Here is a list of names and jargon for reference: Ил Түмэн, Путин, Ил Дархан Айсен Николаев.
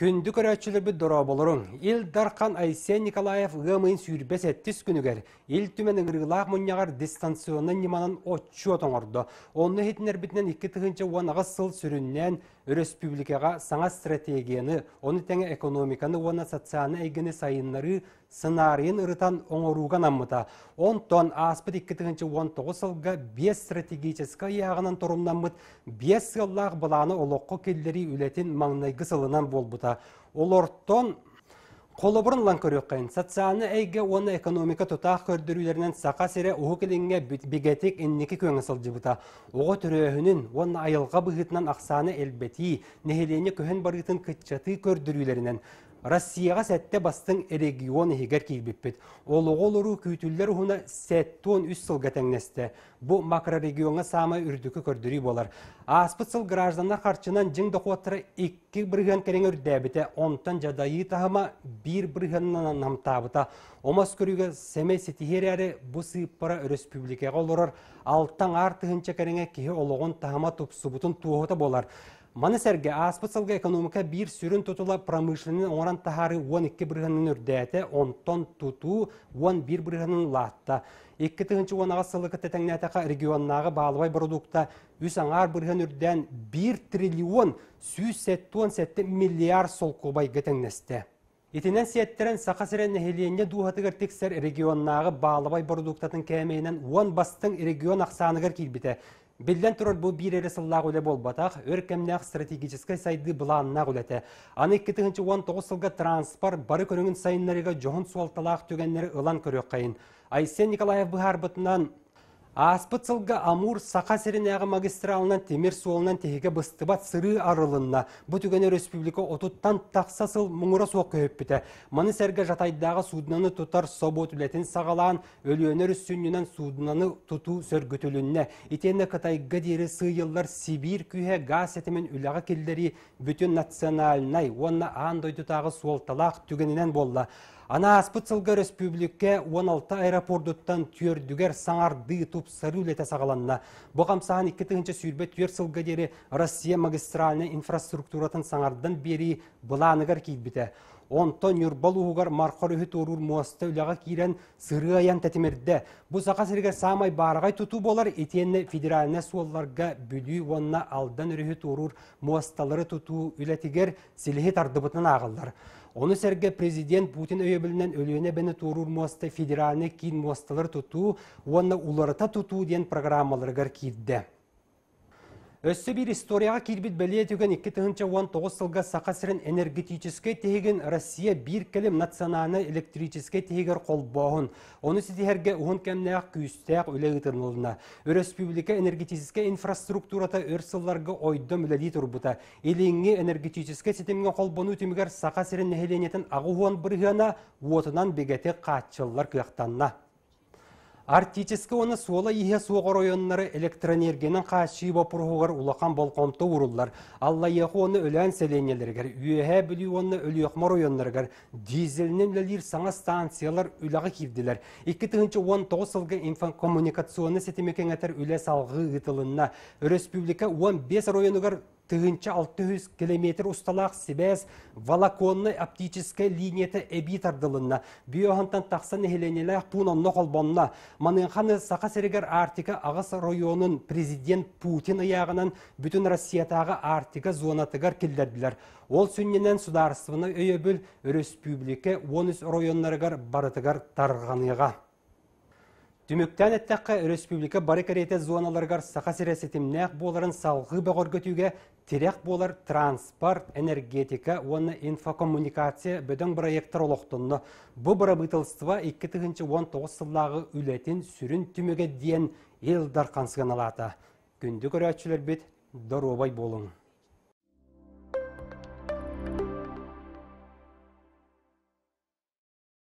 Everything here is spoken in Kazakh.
Күнді көрәтшілібі дұра болырын. Ил Дархан Айсен Николаев ғымын сүйірбес әттіс күнігер. Ил Түмэнің ғырғылақ мұнияғар дистанционын неманын отчу отыңырды. Оны хетінер бітінен 2-тігінші уанаға сыл сүріннен республикаға саңа стратегияны, оны тәңі экономиканы, оны социаны әйгіні сайынлары сынарыын ұрытан оңыруған аммыта. 10 тон аспыт 2-тігінші 19 сылға 5 стратегическа яғынан тұрымнамыт, 5 сыллақ бұланы олыққы келдері үлетін маңнайғы сылынан болбыта. Олортон қолыбырын лан көреккайын. Социаны әйге оны экономика тұтақ көрдірілерінен сақа сере ұғы келінге бігетек әннекі көңі сылжыбыта. Оғы түріғінің оны айылға бұғытынан ақсаны әлбәті, нехелені көхін барғытын күтчаты көрдірілерінен. Россияға сәтті бастың регион егер кейбіппет. Олығы олыру күйтілер ұғына сәтті 13 сылға тәңнесті. Бұ макрорегионға самай үрдікі көрдірі болар. Аспытсыл гражданлар қарчынан жыңды қуаттыры 2 бірген кәрен үрдәбіті, онтан жадайы тағыма 1 біргеннан намтабыта. Омас көрігі сәме сетігер әрі бұ сыйыппара республикаға олырыр. Алттан артығынша кәренге кейі олығын тағыма тұпсыбытын туғыта болар. Манасерге аспытсалға экономика бір сүрін тұтыла промышленің оран тахары 12 бірғанын үрдәті, 10 тон тұту 11 бірғанын латта. 2-тігінші онаға сылықы тәтәңнәтіға регионнағы бағалыбай продукта 3-аңар бірған үрдән 1 триллион 177 миллиард сол көбай гетәңнәсті. Итинен сиеттерен сақасырен нәхелиенне дуғатығыр тексер регионнағы бағалыбай продуктатын кәмейінен 10 бастың регион ақсанығыр келбіті. Белден тұрыр бұл бір әрі сыллағы өлі болбатақ, өркемнәқ стратегическай сайды бұланына ғылеті. Аны 2-тігінші 19 сылға транспар бары көріңін сайынларыға жоғын суалталақ төгенлері ұлан көрек қайын. Айсен Николаев бұғар бұтынан аспыт сылға Амур Сақа-Серен ағы магистралынан темір суолынан тегеге бұстыбат сыры арылынна. Бұ түгені республика отуттан тақса сыл мұңыра соқ көйіп біті. Маны сәрге жатайдағы судынаны тұтар собот үлетін сағалан, өліөнер үссүнінен судынаны тұту сөргітілінне. Итені Қытайға дері сыйыллар Сибир күйе газ әтімен үліға келдері бүтін националынай, онына аңдой тұтағы суолталақ түгенінен болла. Ана аспыт сылғы республикке 16 аэропордуттан түйердігер саңарды тұп сары үлеті сағаланына. Бұқам саған 2-тігінші сүйірбе түйер сылғы дері Россия магистраліне инфраструктуратын саңардан бері бұланығар кейбіті. Онтон юрбал уғығар марқар үхіт орур муасты үліға кейрен сыры аян тәтімерді. Бұ сақа сіргер самай барығай тұту болар, етені федераліне суалларға бүлі онына алдан үріхіт орур муасталары тұту үләтігер селіхе тардыбытынан ағылдар. Оны сәрге президент Путин өйебілінен өліне бәні тұрур муасты федераліне кейін муасталары тұту, онына уларыта тұту ден программаларығар кейді. Өссі бір историяға келбет бәле түген 2-19 сылға сақасырын энергетическе тегін Россия бір кілім националына электрическе тегер қол бағын. Оны сетігерге ұғын кәмнәғ күйістәғ өлі ғытырнылына. Республика энергетическе инфраструктурата өрсылларға ойдым үләлі тұрбыта. Еліңі энергетическе сетімген қол бағын өтімігер сақасырын нәхеленетін ағуын біргіна уотынан бегеті қатшылар күйақтанна. Артическі оны суола ехе суғыр ойынлары электроэнергенің қаши бапырғығыр ұлақан болқамты ұрылар. Алла ехе оны өлән сәленелергер, үйе білі оны өлі өқмар ойынларгер, дизелінен өлілер саңа станциялар үліға келділер. 2-19 сылғы инфокоммуникационы сетімекен әтір үлі салғы ғытылынна. Республика 15 ойынығыр тығынча 600 километр ұсталақ себәз валаконны аптическі линеті әбі тардылынна. Бүйоғантан тақсан әхеленелі пунанны қолбанна. Манынханы сақа сәрігер Артика ағыс районын президент Путин ұяғынан бүтін Россиятағы Артика зонатығар келдерділер. Ол сүнненен сударысыны өйе бүл республике 13 районларығар барытығар тарғаныға. Түміктән әттәққа республика бары кәреті зоналарғар сақа сіресетімнәқ боларын салғы бағыр көтуге терек болар транспорт, энергетика, оны инфокоммуникация бөдің проекттар олықтынны. Бұ бара бұтылыстыва 2-19 сыллағы үлетін сүрін түміге дейін Ил Дархан Айсен Николаев. Күнді көрәтшілер бет, дұрубай болың.